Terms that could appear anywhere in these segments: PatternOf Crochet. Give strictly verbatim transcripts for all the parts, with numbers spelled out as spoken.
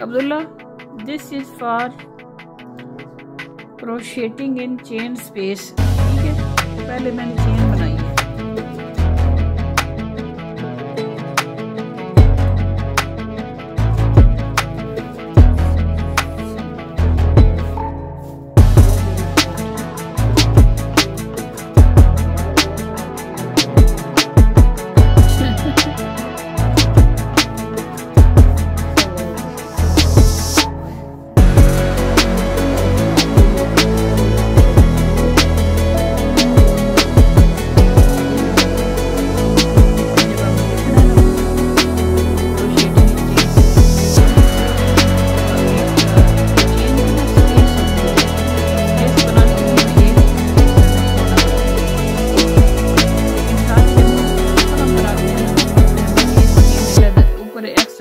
Abdullah, this is for crocheting in chain space. ठीक है, पहले मैंने चेन बनाई है.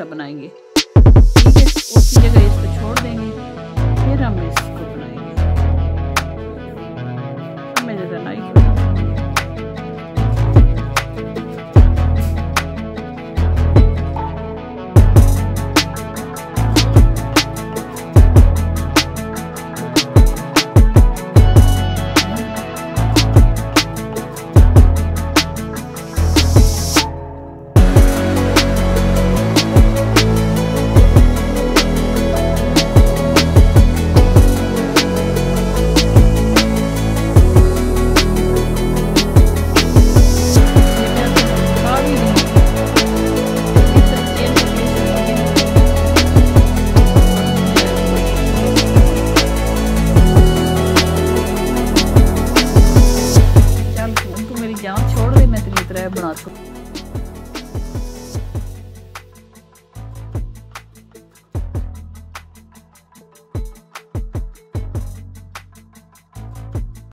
बनाएंगे ठीक है, उसकी जगह इसको छोड़ देंगे, फिर हम इस